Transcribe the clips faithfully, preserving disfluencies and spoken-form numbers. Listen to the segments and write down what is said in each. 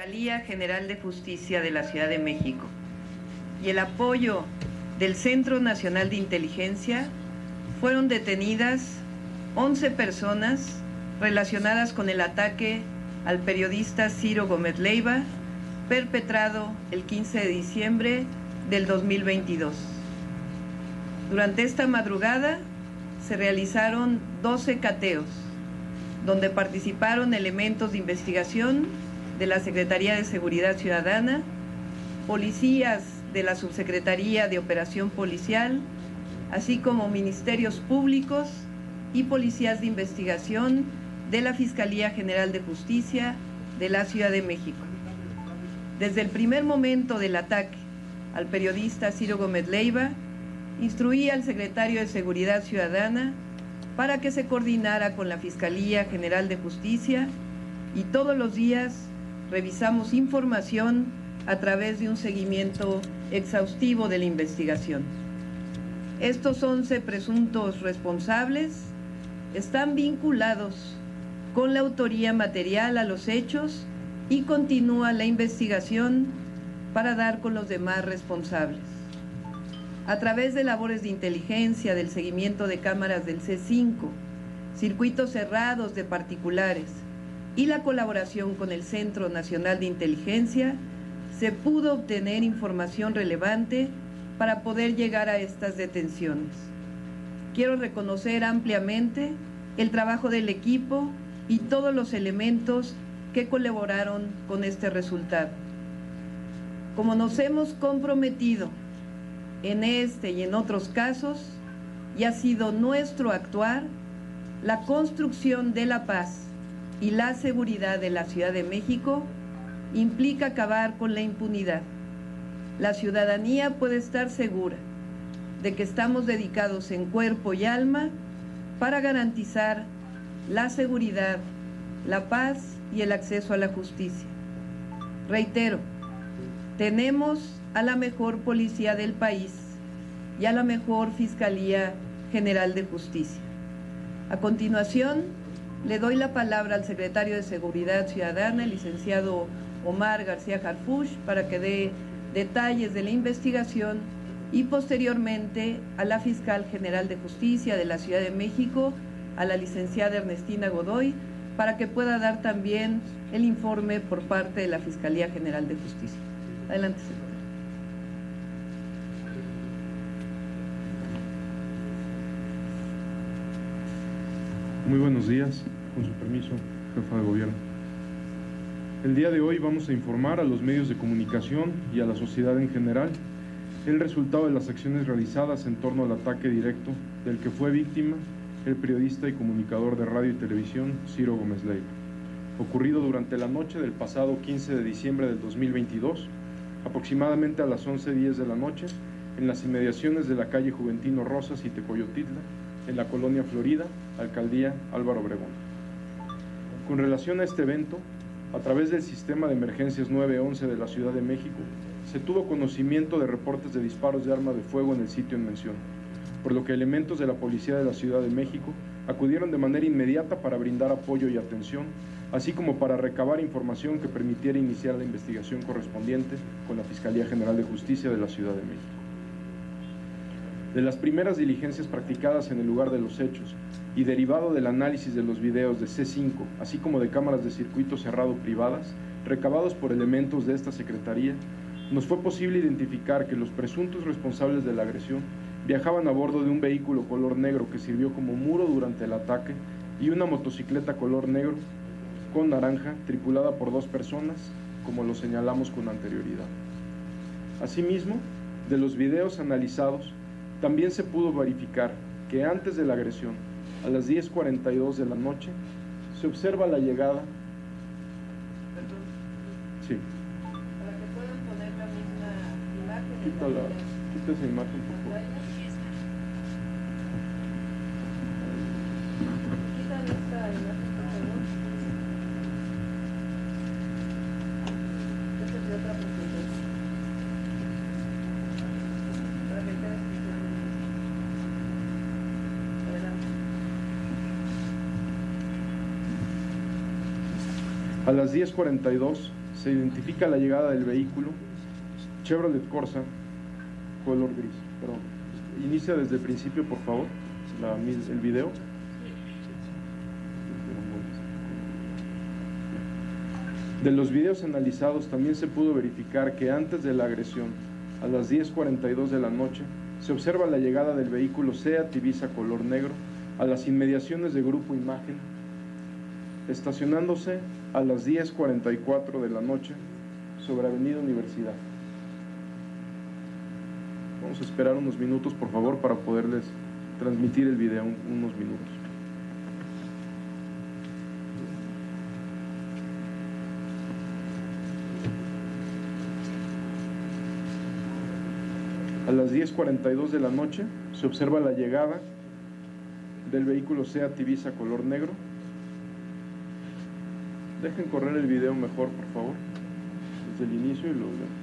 Fiscalía General de Justicia de la Ciudad de México y el apoyo del Centro Nacional de Inteligencia, fueron detenidas once personas relacionadas con el ataque al periodista Ciro Gómez Leyva, perpetrado el quince de diciembre del dos mil veintidós. Durante esta madrugada se realizaron doce cateos, donde participaron elementos de investigación de la Secretaría de Seguridad Ciudadana, policías de la Subsecretaría de Operación Policial, así como ministerios públicos y policías de investigación de la Fiscalía General de Justicia de la Ciudad de México. Desde el primer momento del ataque al periodista Ciro Gómez Leyva, instruí al secretario de Seguridad Ciudadana para que se coordinara con la Fiscalía General de Justicia, y todos los días revisamos información a través de un seguimiento exhaustivo de la investigación. Estos once presuntos responsables están vinculados con la autoría material a los hechos y continúa la investigación para dar con los demás responsables. A través de labores de inteligencia, del seguimiento de cámaras del C cinco, circuitos cerrados de particulares y la colaboración con el Centro Nacional de Inteligencia, se pudo obtener información relevante para poder llegar a estas detenciones. Quiero reconocer ampliamente el trabajo del equipo y todos los elementos que colaboraron con este resultado. Como nos hemos comprometido en este y en otros casos, y ha sido nuestro actuar, la construcción de la paz y la seguridad de la Ciudad de México implica acabar con la impunidad. La ciudadanía puede estar segura de que estamos dedicados en cuerpo y alma para garantizar la seguridad, la paz y el acceso a la justicia. Reitero, tenemos a la mejor policía del país y a la mejor Fiscalía General de Justicia. A continuación, le doy la palabra al secretario de Seguridad Ciudadana, el licenciado Omar García Harfuch, para que dé detalles de la investigación, y posteriormente a la Fiscal General de Justicia de la Ciudad de México, a la licenciada Ernestina Godoy, para que pueda dar también el informe por parte de la Fiscalía General de Justicia. Adelante, secretario. Muy buenos días, con su permiso, jefa de gobierno. El día de hoy vamos a informar a los medios de comunicación y a la sociedad en general el resultado de las acciones realizadas en torno al ataque directo del que fue víctima el periodista y comunicador de radio y televisión Ciro Gómez Leyva, ocurrido durante la noche del pasado quince de diciembre del dos mil veintidós, aproximadamente a las once diez de la noche, en las inmediaciones de la calle Juventino Rosas y Tecoyotitla, en la Colonia Florida, Alcaldía Álvaro Obregón. Con relación a este evento, a través del Sistema de Emergencias nueve once de la Ciudad de México, se tuvo conocimiento de reportes de disparos de arma de fuego en el sitio en mención, por lo que elementos de la Policía de la Ciudad de México acudieron de manera inmediata para brindar apoyo y atención, así como para recabar información que permitiera iniciar la investigación correspondiente con la Fiscalía General de Justicia de la Ciudad de México. De las primeras diligencias practicadas en el lugar de los hechos, y derivado del análisis de los videos de C cinco, así como de cámaras de circuito cerrado privadas, recabados por elementos de esta Secretaría, nos fue posible identificar que los presuntos responsables de la agresión viajaban a bordo de un vehículo color negro que sirvió como muro durante el ataque y una motocicleta color negro con naranja tripulada por dos personas, como lo señalamos con anterioridad. Asimismo, de los videos analizados, también se pudo verificar que antes de la agresión, a las diez cuarenta y dos de la noche, se observa la llegada... Perdón. Sí. Para que puedan poner la misma imagen. Quita, la, quita esa imagen, por favor. Quita esta imagen, por favor. Esta es otra presentación. Para que quede explicando. Adelante. A las diez cuarenta y dos se identifica la llegada del vehículo Chevrolet Corsa color gris. Perdón. Inicia desde el principio, por favor, la, el video. De los videos analizados también se pudo verificar que antes de la agresión, a las diez cuarenta y dos de la noche, se observa la llegada del vehículo SEAT Ibiza color negro a las inmediaciones de Grupo Imagen, estacionándose a las diez cuarenta y cuatro de la noche sobre Avenida Universidad. Vamos a esperar unos minutos, por favor, para poderles transmitir el video, unos minutos. A las diez cuarenta y dos de la noche se observa la llegada del vehículo SEAT Ibiza color negro. Dejen correr el video mejor, por favor, desde el inicio y lo vean.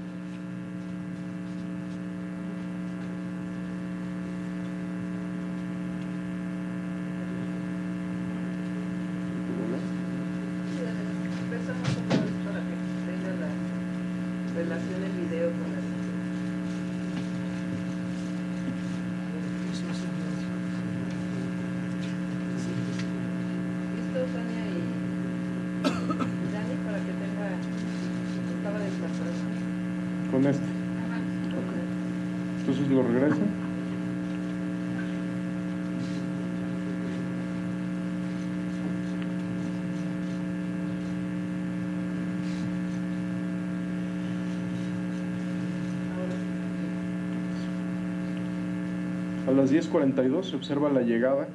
A las diez cuarenta y dos se observa la llegada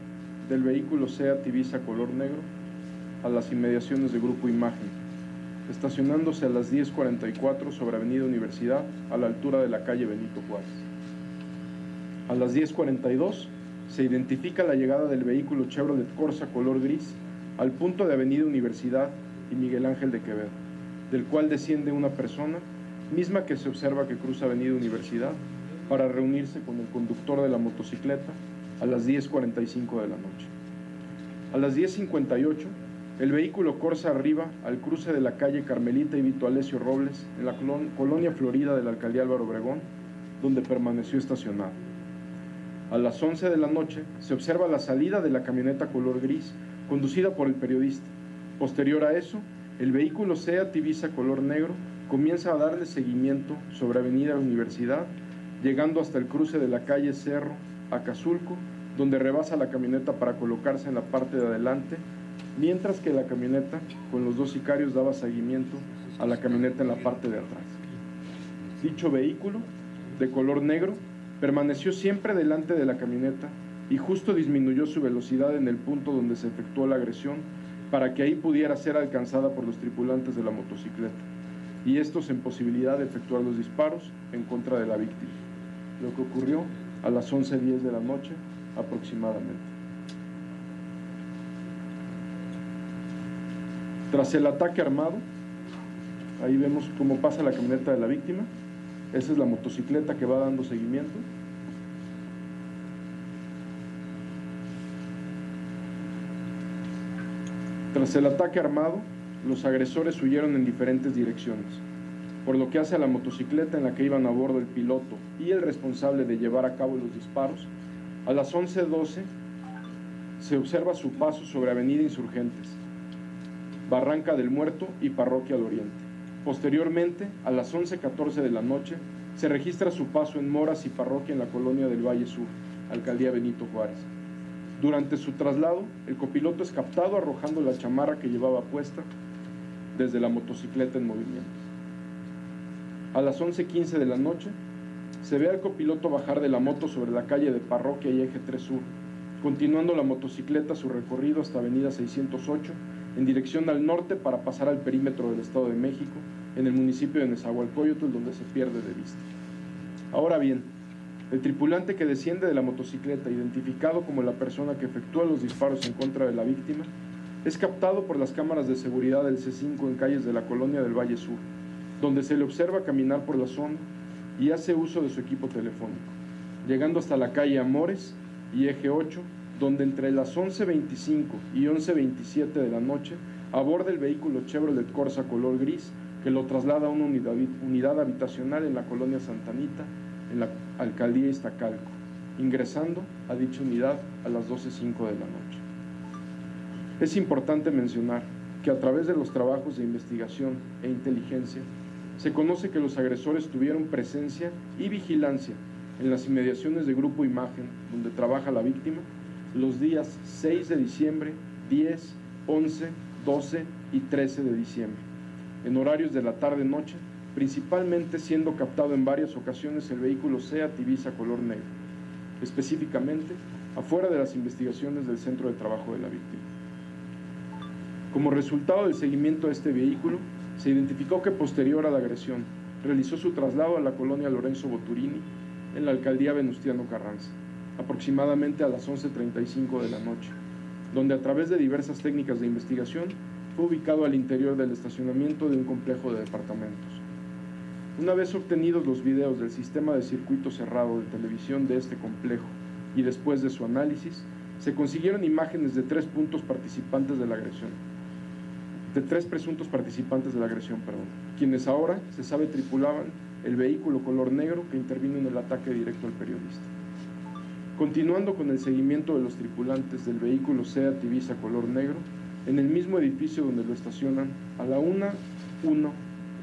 del vehículo SEAT Ibiza color negro a las inmediaciones de Grupo Imagen, estacionándose a las diez cuarenta y cuatro sobre Avenida Universidad, a la altura de la calle Benito Juárez. A las diez cuarenta y dos se identifica la llegada del vehículo Chevrolet Corsa color gris al punto de Avenida Universidad y Miguel Ángel de Quevedo, del cual desciende una persona, misma que se observa que cruza Avenida Universidad, para reunirse con el conductor de la motocicleta a las diez cuarenta y cinco de la noche. A las diez cincuenta y ocho, el vehículo Corsa arriba al cruce de la calle Carmelita y Vitalecio Robles, en la Colonia Florida de la Alcaldía Álvaro Obregón, donde permaneció estacionado. A las once de la noche, se observa la salida de la camioneta color gris, conducida por el periodista. Posterior a eso, el vehículo SEAT Ibiza color negro comienza a darle seguimiento sobre Avenida Universidad, llegando hasta el cruce de la calle Cerro a Casulco, donde rebasa la camioneta para colocarse en la parte de adelante, mientras que la camioneta con los dos sicarios daba seguimiento a la camioneta en la parte de atrás. Dicho vehículo, de color negro, permaneció siempre delante de la camioneta y justo disminuyó su velocidad en el punto donde se efectuó la agresión para que ahí pudiera ser alcanzada por los tripulantes de la motocicleta, y estos en posibilidad de efectuar los disparos en contra de la víctima. Lo que ocurrió a las once diez de la noche aproximadamente. Tras el ataque armado, ahí vemos cómo pasa la camioneta de la víctima. Esa es la motocicleta que va dando seguimiento. Tras el ataque armado, los agresores huyeron en diferentes direcciones, por lo que hace a la motocicleta en la que iban a bordo el piloto y el responsable de llevar a cabo los disparos. A las once doce se observa su paso sobre Avenida Insurgentes, Barranca del Muerto y Parroquia del Oriente. Posteriormente, a las once catorce de la noche, se registra su paso en Moras y Parroquia en la Colonia del Valle Sur, Alcaldía Benito Juárez. Durante su traslado, el copiloto es captado arrojando la chamarra que llevaba puesta desde la motocicleta en movimiento. A las once quince de la noche, se ve al copiloto bajar de la moto sobre la calle de Parroquia y Eje tres Sur, continuando la motocicleta su recorrido hasta Avenida seiscientos ocho, en dirección al norte, para pasar al perímetro del Estado de México, en el municipio de Nezahualcóyotl, donde se pierde de vista. Ahora bien, el tripulante que desciende de la motocicleta, identificado como la persona que efectúa los disparos en contra de la víctima, es captado por las cámaras de seguridad del C cinco en calles de la Colonia del Valle Sur, donde se le observa caminar por la zona y hace uso de su equipo telefónico, llegando hasta la calle Amores y Eje ocho, donde entre las once veinticinco y once veintisiete de la noche aborda el vehículo Chevrolet Corsa color gris que lo traslada a una unidad, unidad habitacional en la Colonia Santa Anita, en la Alcaldía Iztacalco, ingresando a dicha unidad a las doce cero cinco de la noche. Es importante mencionar que a través de los trabajos de investigación e inteligencia se conoce que los agresores tuvieron presencia y vigilancia en las inmediaciones de Grupo Imagen, donde trabaja la víctima, los días seis de diciembre, diez, once, doce y trece de diciembre, en horarios de la tarde-noche, principalmente siendo captado en varias ocasiones el vehículo SEAT Ibiza color negro, específicamente afuera de las investigaciones del Centro de Trabajo de la Víctima. Como resultado del seguimiento de este vehículo, se identificó que posterior a la agresión, realizó su traslado a la colonia Lorenzo Boturini, en la Alcaldía Venustiano Carranza, aproximadamente a las once treinta y cinco de la noche, donde a través de diversas técnicas de investigación fue ubicado al interior del estacionamiento de un complejo de departamentos. Una vez obtenidos los videos del sistema de circuito cerrado de televisión de este complejo y después de su análisis, se consiguieron imágenes de tres puntos participantes de la agresión, de tres presuntos participantes de la agresión, perdón, quienes ahora se sabe tripulaban el vehículo color negro que intervino en el ataque directo al periodista. Continuando con el seguimiento de los tripulantes del vehículo SEAT Ibiza color negro, en el mismo edificio donde lo estacionan, a la una, uno,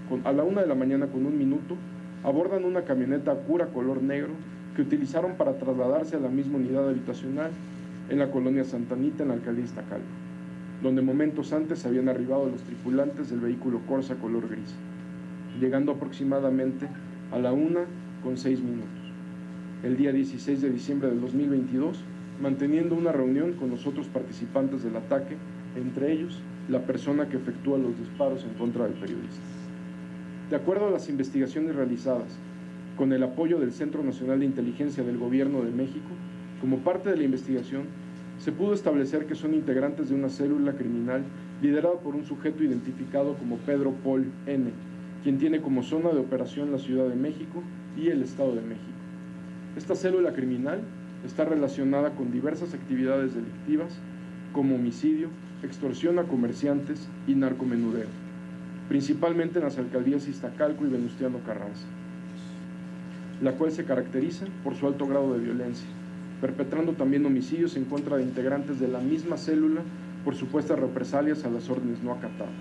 con, a la una de la mañana con un minuto, abordan una camioneta Acura color negro que utilizaron para trasladarse a la misma unidad habitacional en la colonia Santa Anita, en la Alcaldía Iztacalco, donde momentos antes habían arribado los tripulantes del vehículo Corsa color gris, llegando aproximadamente a la una con seis minutos. El día dieciséis de diciembre del dos mil veintidós, manteniendo una reunión con los otros participantes del ataque, entre ellos la persona que efectúa los disparos en contra del periodista. De acuerdo a las investigaciones realizadas, con el apoyo del Centro Nacional de Inteligencia del Gobierno de México, como parte de la investigación, se pudo establecer que son integrantes de una célula criminal liderada por un sujeto identificado como Pedro Paul N, quien tiene como zona de operación la Ciudad de México y el Estado de México. Esta célula criminal está relacionada con diversas actividades delictivas como homicidio, extorsión a comerciantes y narcomenudeo, principalmente en las alcaldías Iztacalco y Venustiano Carranza, la cual se caracteriza por su alto grado de violencia, perpetrando también homicidios en contra de integrantes de la misma célula por supuestas represalias a las órdenes no acatadas.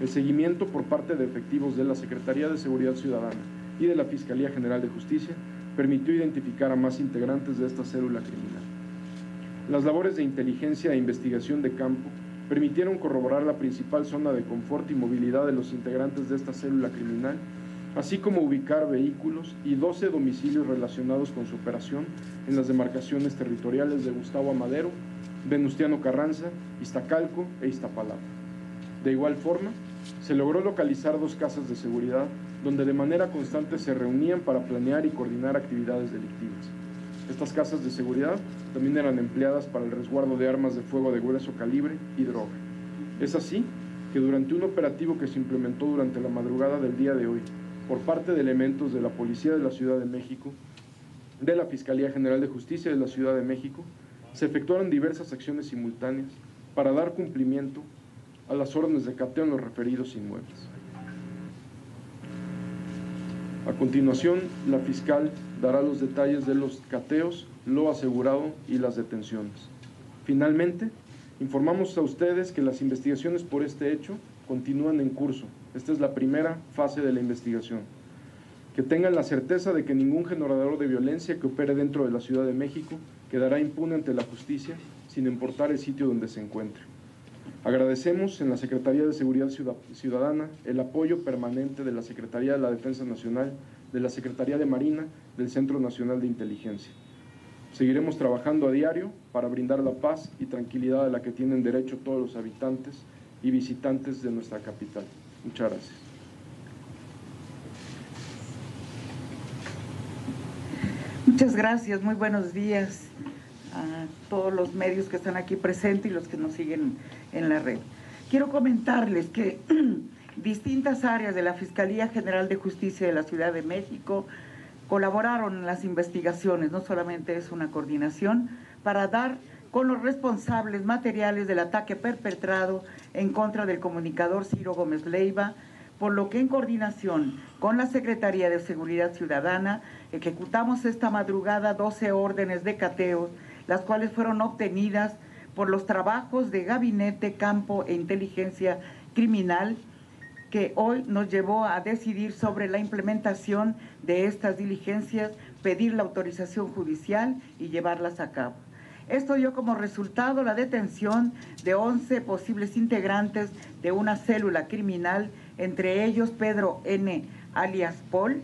El seguimiento por parte de efectivos de la Secretaría de Seguridad Ciudadana y de la Fiscalía General de Justicia permitió identificar a más integrantes de esta célula criminal. Las labores de inteligencia e investigación de campo permitieron corroborar la principal zona de confort y movilidad de los integrantes de esta célula criminal, así como ubicar vehículos y doce domicilios relacionados con su operación en las demarcaciones territoriales de Gustavo A. Madero, Venustiano Carranza, Iztacalco e Iztapalapa. De igual forma, se logró localizar dos casas de seguridad donde de manera constante se reunían para planear y coordinar actividades delictivas. Estas casas de seguridad también eran empleadas para el resguardo de armas de fuego de grueso calibre y droga. Es así que durante un operativo que se implementó durante la madrugada del día de hoy por parte de elementos de la Policía de la Ciudad de México, de la Fiscalía General de Justicia de la Ciudad de México, se efectuaron diversas acciones simultáneas para dar cumplimiento a las órdenes de cateo en los referidos inmuebles. A continuación, la fiscal dará los detalles de los cateos, lo asegurado y las detenciones. Finalmente, informamos a ustedes que las investigaciones por este hecho continúan en curso. Esta es la primera fase de la investigación. Que tengan la certeza de que ningún generador de violencia que opere dentro de la Ciudad de México quedará impune ante la justicia, sin importar el sitio donde se encuentre. Agradecemos en la Secretaría de Seguridad Ciudadana el apoyo permanente de la Secretaría de la Defensa Nacional, de la Secretaría de Marina, del Centro Nacional de Inteligencia. Seguiremos trabajando a diario para brindar la paz y tranquilidad a la que tienen derecho todos los habitantes y visitantes de nuestra capital. Muchas gracias. Muchas gracias, muy buenos días a todos los medios que están aquí presentes y los que nos siguen en la red. Quiero comentarles que distintas áreas de la Fiscalía General de Justicia de la Ciudad de México colaboraron en las investigaciones, no solamente es una coordinación, para dar con los responsables materiales del ataque perpetrado en contra del comunicador Ciro Gómez Leyva por lo que en coordinación con la Secretaría de Seguridad Ciudadana ejecutamos esta madrugada doce órdenes de cateo, las cuales fueron obtenidas por los trabajos de Gabinete, Campo e Inteligencia Criminal, que hoy nos llevó a decidir sobre la implementación de estas diligencias, pedir la autorización judicial y llevarlas a cabo. Esto dio como resultado la detención de once posibles integrantes de una célula criminal, entre ellos Pedro N, alias Paul,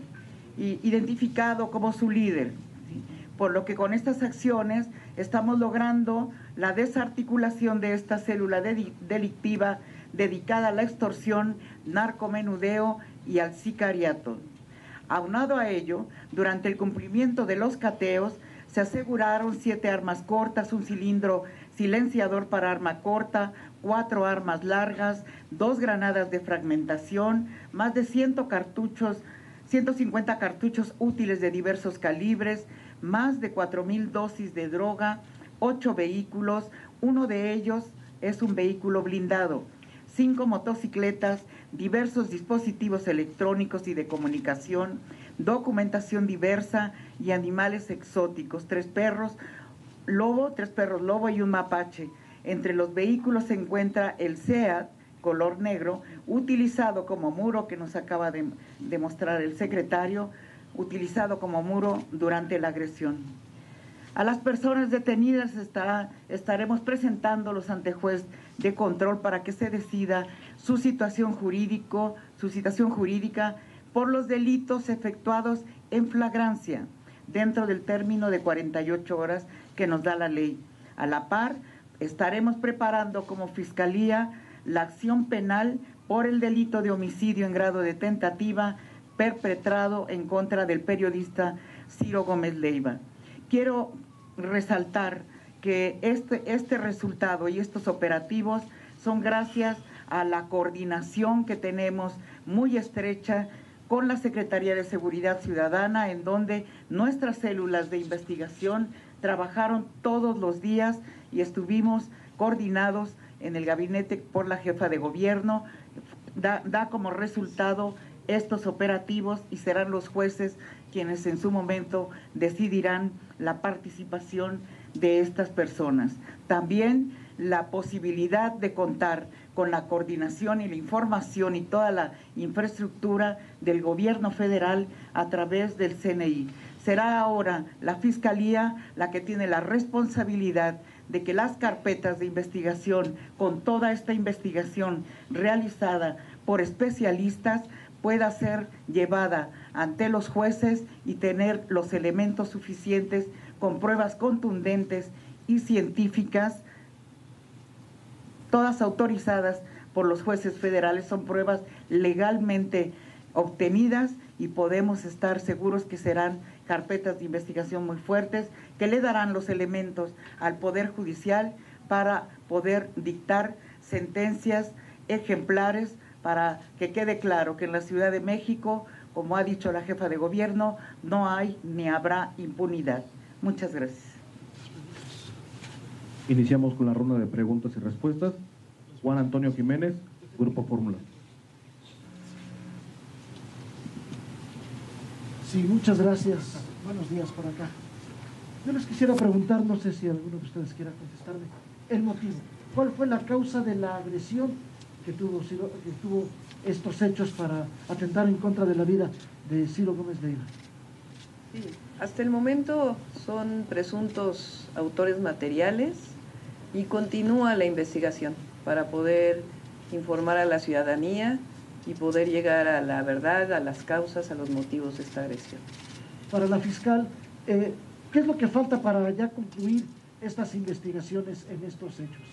identificado como su líder, ¿sí? Por lo que con estas acciones estamos logrando la desarticulación de esta célula de delictiva dedicada a la extorsión, narcomenudeo y al sicariato. Aunado a ello, durante el cumplimiento de los cateos, se aseguraron siete armas cortas, un cilindro silenciador para arma corta, cuatro armas largas, dos granadas de fragmentación, más de cien cartuchos, ciento cincuenta cartuchos útiles de diversos calibres, más de cuatro mil dosis de droga, ocho vehículos, uno de ellos es un vehículo blindado, cinco motocicletas, diversos dispositivos electrónicos y de comunicación, documentación diversa y animales exóticos, tres perros lobo, tres perros lobo y un mapache. Entre los vehículos se encuentra el SEAT color negro, utilizado como muro, que nos acaba de, de mostrar el secretario, utilizado como muro durante la agresión. A las personas detenidas estará, estaremos presentándolos ante juez de control para que se decida su situación jurídico, su situación jurídica por los delitos efectuados en flagrancia dentro del término de cuarenta y ocho horas que nos da la ley. A la par, estaremos preparando como Fiscalía la acción penal por el delito de homicidio en grado de tentativa perpetrado en contra del periodista Ciro Gómez Leyva. Quiero resaltar que este, este resultado y estos operativos son gracias a la coordinación que tenemos muy estrecha con la Secretaría de Seguridad Ciudadana, en donde nuestras células de investigación trabajaron todos los días y estuvimos coordinados en el gabinete por la jefa de gobierno. Da, da como resultado estos operativos y serán los jueces quienes en su momento decidirán la participación de estas personas. También la posibilidad de contar con la coordinación y la información y toda la infraestructura del gobierno federal a través del C N I. Será ahora la Fiscalía la que tiene la responsabilidad de que las carpetas de investigación, con toda esta investigación realizada por especialistas, pueda ser llevada ante los jueces y tener los elementos suficientes con pruebas contundentes y científicas, todas autorizadas por los jueces federales. Son pruebas legalmente obtenidas y podemos estar seguros que serán carpetas de investigación muy fuertes que le darán los elementos al Poder Judicial para poder dictar sentencias ejemplares, para que quede claro que en la Ciudad de México, como ha dicho la jefa de gobierno, no hay ni habrá impunidad. Muchas gracias. Iniciamos con la ronda de preguntas y respuestas. Juan Antonio Jiménez, Grupo Fórmula. Sí, muchas gracias. Buenos días por acá. Yo les quisiera preguntar, no sé si alguno de ustedes quiera contestarme, el motivo. ¿Cuál fue la causa de la agresión que tuvo, Ciro, que tuvo estos hechos para atentar en contra de la vida de Ciro Gómez Leyva? Sí, hasta el momento son presuntos autores materiales y continúa la investigación para poder informar a la ciudadanía y poder llegar a la verdad, a las causas, a los motivos de esta agresión. Para la fiscal, eh, ¿qué es lo que falta para ya concluir estas investigaciones en estos hechos?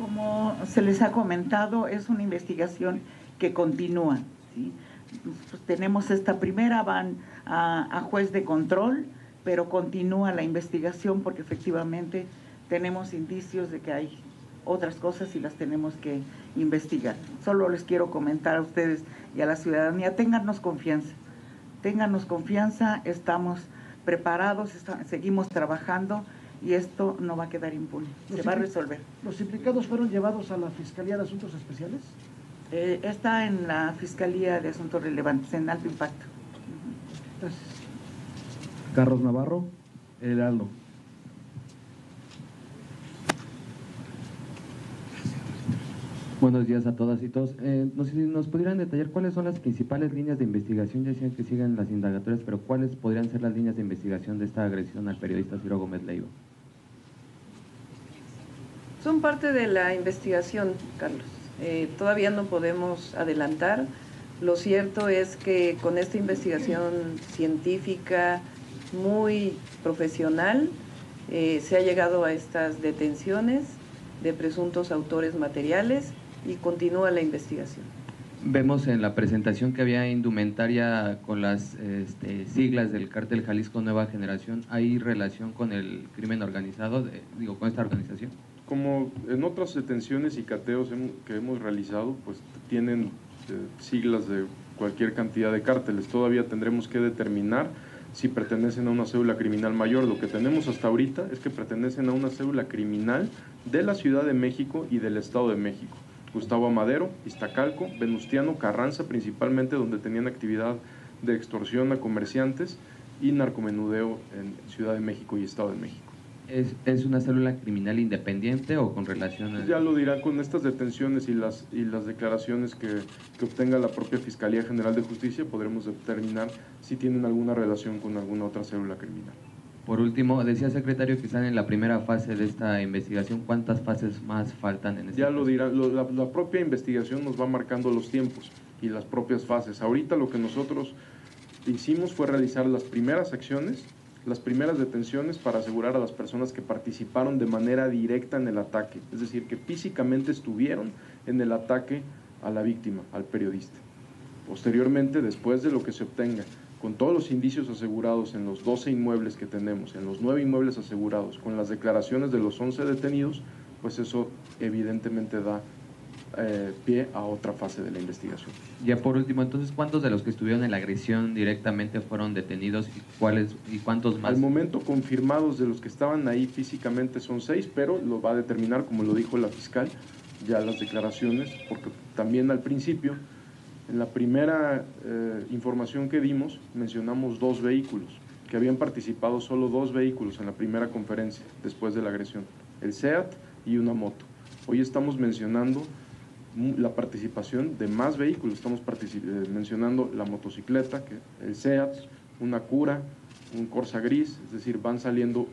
Como se les ha comentado, es una investigación que continúa, ¿sí? Pues tenemos esta primera, van a, a juez de control, pero continúa la investigación porque efectivamente tenemos indicios de que hay otras cosas y las tenemos que investigar. Solo les quiero comentar a ustedes y a la ciudadanía, téngannos confianza, téngannos confianza, estamos preparados, está, seguimos trabajando. Y esto no va a quedar impune, se va a resolver. ¿Los implicados fueron llevados a la Fiscalía de Asuntos Especiales? Eh, está en la Fiscalía de Asuntos Relevantes, en alto impacto. Entonces. Carlos Navarro, Heraldo. Buenos días a todas y todos. Eh, no sé si nos pudieran detallar cuáles son las principales líneas de investigación, ya decían que sigan las indagatorias, pero cuáles podrían ser las líneas de investigación de esta agresión al periodista Ciro Gómez Leyva. Son parte de la investigación, Carlos. Eh, todavía no podemos adelantar. Lo cierto es que con esta investigación científica muy profesional eh, se ha llegado a estas detenciones de presuntos autores materiales y continúa la investigación. Vemos en la presentación que había indumentaria con las este, siglas del Cártel Jalisco Nueva Generación. ¿Hay relación con el crimen organizado, de, digo, con esta organización? Como en otras detenciones y cateos que hemos realizado, pues tienen eh, siglas de cualquier cantidad de cárteles. Todavía tendremos que determinar si pertenecen a una célula criminal mayor. Lo que tenemos hasta ahorita es que pertenecen a una célula criminal de la Ciudad de México y del Estado de México. Gustavo A. Madero, Iztacalco, Venustiano, Carranza, principalmente, donde tenían actividad de extorsión a comerciantes, y narcomenudeo en Ciudad de México y Estado de México. ¿Es, es una célula criminal independiente o con relación a...? Ya lo dirán con estas detenciones y las, y las declaraciones que, que obtenga la propia Fiscalía General de Justicia, podremos determinar si tienen alguna relación con alguna otra célula criminal. Por último, decía, secretario, que están en la primera fase de esta investigación. ¿Cuántas fases más faltan en este caso? Ya lo dirá, lo, la, la propia investigación nos va marcando los tiempos y las propias fases. Ahorita lo que nosotros hicimos fue realizar las primeras acciones, las primeras detenciones para asegurar a las personas que participaron de manera directa en el ataque, es decir, que físicamente estuvieron en el ataque a la víctima, al periodista. Posteriormente, después de lo que se obtenga, con todos los indicios asegurados en los doce inmuebles que tenemos, en los nueve inmuebles asegurados, con las declaraciones de los once detenidos, pues eso evidentemente da eh, pie a otra fase de la investigación. Ya por último, entonces, ¿cuántos de los que estuvieron en la agresión directamente fueron detenidos y cuáles y cuántos más? Al momento confirmados de los que estaban ahí físicamente son seis, pero lo va a determinar, como lo dijo la fiscal, ya las declaraciones, porque también al principio, en la primera eh, información que dimos, mencionamos dos vehículos, que habían participado solo dos vehículos en la primera conferencia después de la agresión, el SEAT y una moto. Hoy estamos mencionando la participación de más vehículos, estamos mencionando la motocicleta, que, el SEAT, una Cura, un Corsa gris, es decir, van saliendo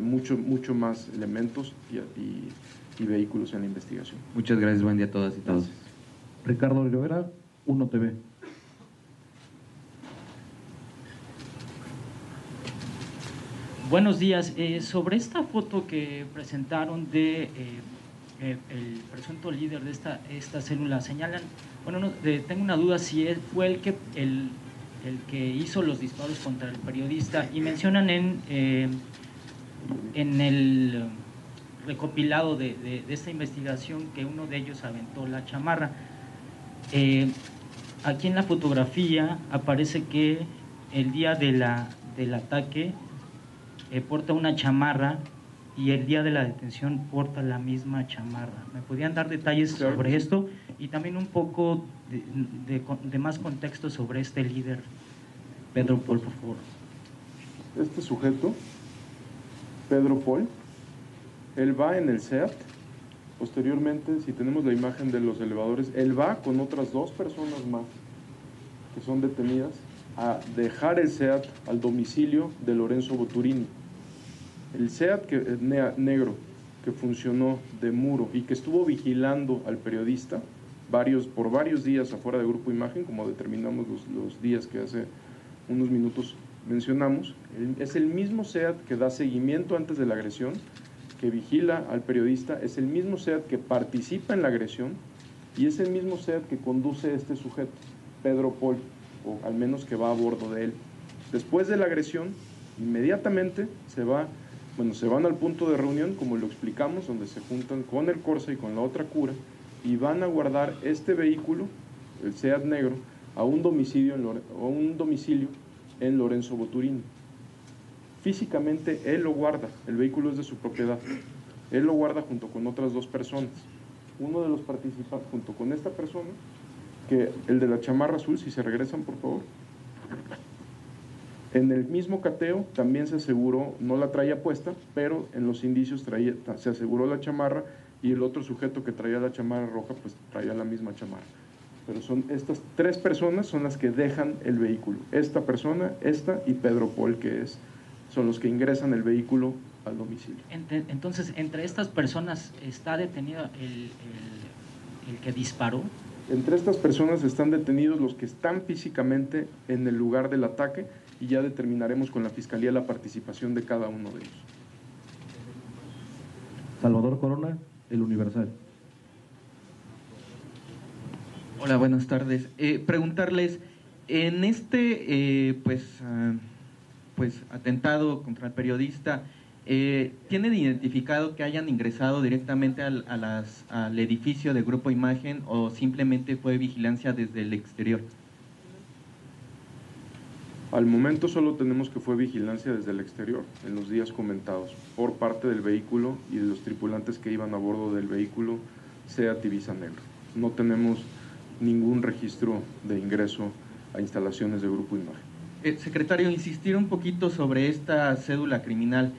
mucho, mucho más elementos y, y, y vehículos en la investigación. Muchas gracias, buen día a todas y todos. Gracias. Ricardo Rivera, uno T V. Buenos días. Eh, sobre esta foto que presentaron de eh, eh, el presunto líder de esta, esta célula, señalan, bueno, no, eh, tengo una duda si él fue el que, el, el que hizo los disparos contra el periodista, y mencionan en, eh, en el recopilado de, de, de esta investigación que uno de ellos aventó la chamarra. Eh, Aquí en la fotografía aparece que el día de la, del ataque eh, porta una chamarra y el día de la detención porta la misma chamarra. ¿Me podían dar detalles sobre esto? Y también un poco de, de, de más contexto sobre este líder. Pedro Paul, por favor. Este sujeto, Pedro Paul, él va en el SEAT. Posteriormente, si tenemos la imagen de los elevadores, él va con otras dos personas más que son detenidas a dejar el SEAT al domicilio de Lorenzo Boturini. El SEAT que, ne, negro que funcionó de muro y que estuvo vigilando al periodista varios, por varios días afuera de Grupo Imagen, como determinamos los, los días que hace unos minutos mencionamos, es el mismo SEAT que da seguimiento antes de la agresión, que vigila al periodista, es el mismo SEAT que participa en la agresión y es el mismo SEAT que conduce este sujeto, Pedro Paul, o al menos que va a bordo de él. Después de la agresión, inmediatamente se va, bueno, se van al punto de reunión, como lo explicamos, donde se juntan con el Corsa y con la otra Cura, y van a guardar este vehículo, el SEAT negro, a un domicilio en, Lore, a un domicilio en Lorenzo Boturini. Físicamente él lo guarda, el vehículo es de su propiedad, él lo guarda junto con otras dos personas. Uno de los participantes, junto con esta persona, que el de la chamarra azul, si se regresan, por favor. En el mismo cateo también se aseguró, no la traía puesta, pero en los indicios traía, se aseguró la chamarra, y el otro sujeto que traía la chamarra roja, pues traía la misma chamarra. Pero son estas tres personas son las que dejan el vehículo. Esta persona, esta y Pedro Paul, que es, son los que ingresan el vehículo al domicilio. Entonces, ¿entre estas personas está detenido el, el, el que disparó? Entre estas personas están detenidos los que están físicamente en el lugar del ataque, y ya determinaremos con la Fiscalía la participación de cada uno de ellos. Salvador Corona, El Universal. Hola, buenas tardes. Eh, preguntarles, en este eh, pues, uh, pues atentado contra el periodista, eh, ¿tienen identificado que hayan ingresado directamente al, a las, al edificio de Grupo Imagen, o simplemente fue vigilancia desde el exterior? Al momento solo tenemos que fue vigilancia desde el exterior, en los días comentados, por parte del vehículo y de los tripulantes que iban a bordo del vehículo SEAT Ibiza negro. No tenemos ningún registro de ingreso a instalaciones de Grupo Imagen. Eh, secretario, insistir un poquito sobre esta cédula criminal.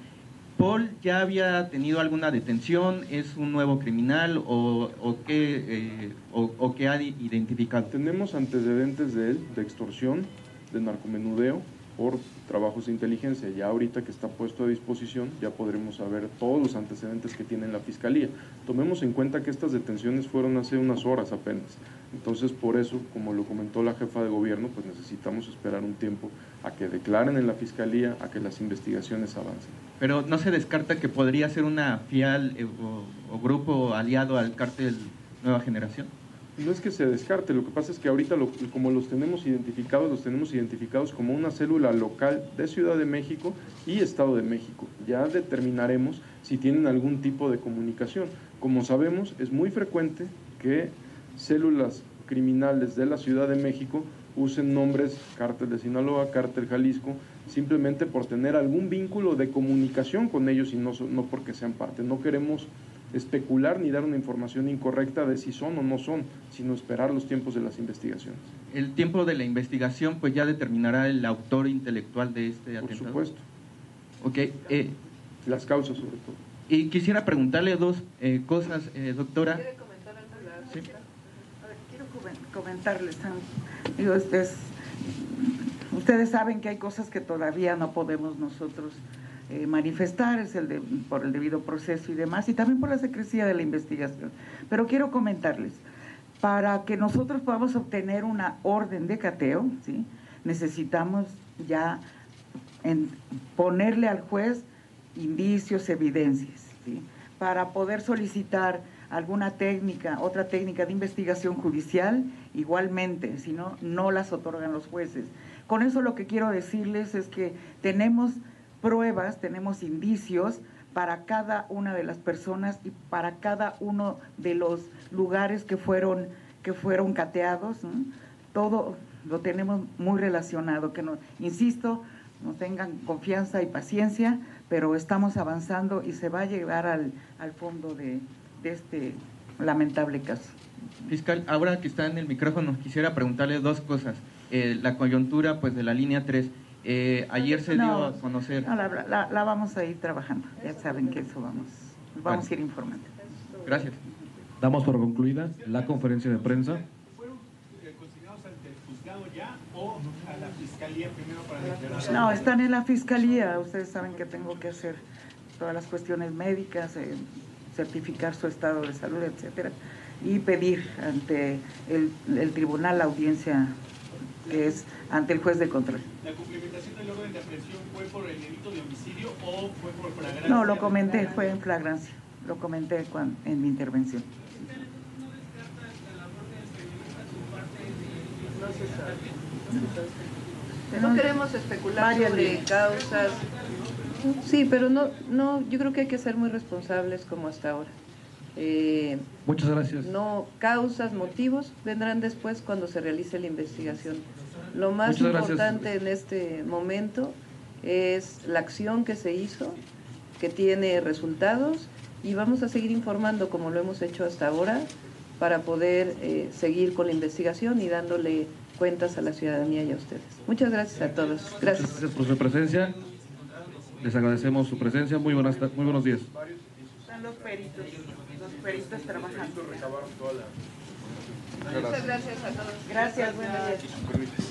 ¿Paul ya había tenido alguna detención? ¿Es un nuevo criminal o, o, qué, eh, o, o qué ha identificado? Tenemos antecedentes de él, de extorsión, de narcomenudeo, por trabajos de inteligencia. Ya ahorita que está puesto a disposición, ya podremos saber todos los antecedentes que tiene la Fiscalía. Tomemos en cuenta que estas detenciones fueron hace unas horas apenas. Entonces, por eso, como lo comentó la jefa de gobierno, pues necesitamos esperar un tiempo a que declaren en la Fiscalía, a que las investigaciones avancen. Pero no se descarta que podría ser una fial eh, o, o grupo aliado al cártel Nueva Generación. No es que se descarte, lo que pasa es que ahorita lo, como los tenemos identificados, los tenemos identificados como una célula local de Ciudad de México y Estado de México. Ya determinaremos si tienen algún tipo de comunicación. Como sabemos, es muy frecuente que células criminales de la Ciudad de México usen nombres cártel de Sinaloa, cártel Jalisco, simplemente por tener algún vínculo de comunicación con ellos y no, no porque sean parte. No queremos especular ni dar una información incorrecta de si son o no son, sino esperar los tiempos de las investigaciones. El tiempo de la investigación pues ya determinará el autor intelectual de este atentado. Por supuesto. Ok. Eh, las causas sobre todo. Y quisiera preguntarle dos eh, cosas, eh, doctora. ¿Quiere comentar algo? ¿Sí? A ver, quiero comentarles. Digo, ustedes, ustedes saben que hay cosas que todavía no podemos nosotros Eh, manifestar, es el de, por el debido proceso y demás, y también por la secrecía de la investigación. Pero quiero comentarles, para que nosotros podamos obtener una orden de cateo, ¿sí?, necesitamos ya en ponerle al juez indicios, evidencias, ¿sí?, para poder solicitar alguna técnica, otra técnica de investigación judicial, igualmente, si no, no las otorgan los jueces. Con eso lo que quiero decirles es que tenemos pruebas, tenemos indicios para cada una de las personas y para cada uno de los lugares que fueron, que fueron cateados, ¿no? Todo lo tenemos muy relacionado, que nos, insisto, nos tengan confianza y paciencia, pero estamos avanzando y se va a llegar al, al fondo de, de este lamentable caso. Fiscal, ahora que está en el micrófono, quisiera preguntarle dos cosas. Eh, la coyuntura pues de la línea tres. Eh, ayer se no, dio a conocer. No, la, la, la vamos a ir trabajando, ya saben que eso vamos, vamos vale. a ir informando. Gracias. Damos por concluida la conferencia de prensa. ¿Fueron consignados ante el juzgado ya o a la Fiscalía primero para declarar? No, están en la Fiscalía, ustedes saben que tengo que hacer todas las cuestiones médicas, eh, certificar su estado de salud, etcétera, y pedir ante el, el tribunal la audiencia que es ante el juez de control. ¿La cumplimentación del orden de aprehensión fue por el delito de homicidio o fue por flagrancia? No, lo comenté, fue en flagrancia. Lo comenté cuando, en mi intervención. ¿No descarta la labor del periodista por parte de los fiscales? No queremos especular sobre causas. Sí, pero no, no, yo creo que hay que ser muy responsables como hasta ahora. Eh, Muchas gracias. No, causas, motivos vendrán después cuando se realice la investigación. Lo más importante en este momento es la acción que se hizo, que tiene resultados, y vamos a seguir informando como lo hemos hecho hasta ahora para poder eh, seguir con la investigación y dándole cuentas a la ciudadanía y a ustedes. Muchas gracias a todos. Gracias. Muchas gracias por su presencia. Les agradecemos su presencia. Muy buenas, muy buenos días. Están los peritos, los peritos trabajando. Muchas gracias a todos. Gracias, buenos días.